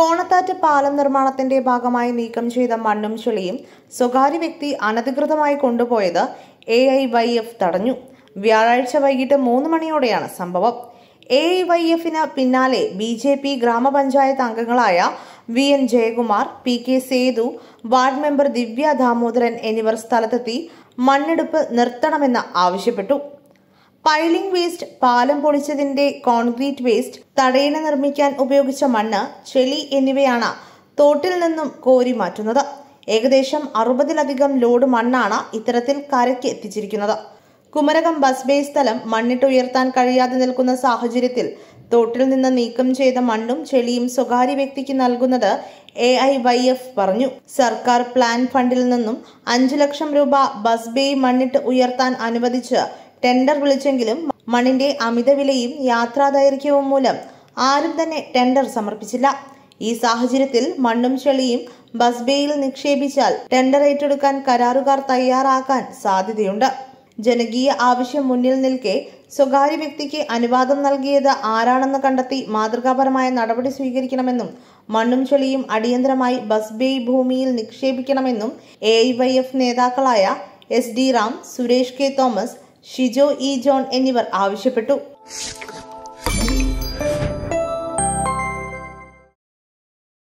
കോണത്താറ്റ് പാലം നിർമ്മാണത്തിന്റെ ഭാഗമായി നീക്കം ചെയ്ത മണ്ണും ചെളിയും സ്വകാര്യ വ്യക്തി അനധികൃതമായി കൊണ്ടുപോയത് എ.ഐ.വൈ.എഫ് തടഞ്ഞു. വ്യാഴാഴ്ച വൈകിട്ട് 3 മണിയോടെയാണ് സംഭവം. എ.ഐ.വൈ.എഫിന് പിന്നാലെ BJP ഗ്രാമപഞ്ചായത്ത് അംഗങ്ങളായ VN Jayakumar, PK Sethu, ward member Divya Damodaran എന്നിവർ സ്ഥലത്തെത്തി മണ്ണെടുപ്പ് നിർത്തണമെന്ന് ആവശ്യപ്പെട്ടു. പൈലിംഗ് വേസ്റ്റ്, പാലം പൊളിച്ചതിന്റെ കോൺക്രീറ്റ് വേസ്റ്റ്, തടയിണ നിർമ്മിക്കാൻ ഉപയോഗിച്ച മണ്ണ്, ചെളി എന്നിവയാണ് തോട്ടിൽ നിന്നും കോരി മാറ്റുന്നത്. ഏകദേശം 60ലധികം ലോഡ് മണ്ണാണ് ഇത്തരത്തിൽ കരയ്ക്ക് എത്തിച്ചിരിക്കുന്നത്. കുമരകം ബസ് ബേ സ്ഥലം മണ്ണിട്ടുയർത്താൻ കഴിയാതെ നിൽക്കുന്ന സാഹചര്യത്തിൽ തോട്ടിൽ നിന്ന് നീക്കം ചെയ്ത മണ്ണും ചെളിയും സ്വകാര്യ വ്യക്തിക്ക് നൽകുന്നത് എ.ഐ.വൈ.എഫ് പറഞ്ഞു. സർക്കാർ പ്ലാൻ ഫണ്ടിൽ നിന്നും 5 ലക്ഷം രൂപ ബസ് ബേ മണ്ണിട്ട് ഉയർത്താൻ അനുവദിച്ച് ടെൻഡർ വിളിച്ചെങ്കിലും മണ്ണിന്റെ അമിതവിലയും യാത്രാദൈർഘ്യവും മൂലം ആരും തന്നെ ടെൻഡർ സമർപ്പിച്ചില്ല. ഈ സാഹചര്യത്തിൽ മണ്ണും ചെളിയും ബസ് ബേയിൽ നിക്ഷേപിച്ചാൽ ടെൻഡർ ഏറ്റെടുക്കാൻ കരാറുകാർ തയ്യാറാക്കാൻ സാധ്യതയുണ്ട്. ജനകീയ ആവശ്യം മുന്നിൽ നിൽക്കെ സ്വകാര്യ വ്യക്തിക്ക് അനുവാദം നൽകിയത് ആരാണെന്ന് കണ്ടെത്തി മാതൃകാപരമായ നടപടി സ്വീകരിക്കണമെന്നും മണ്ണും ചെളിയും അടിയന്തരമായി ബസ് ബേ ഭൂമിയിൽ നിക്ഷേപിക്കണമെന്നും എ.ഐ.വൈ.എഫ് നേതാക്കളായ SDRAM, Suresh K. Thomas, Shijo E. John എന്നിവർ ആവശ്യപ്പെട്ടു.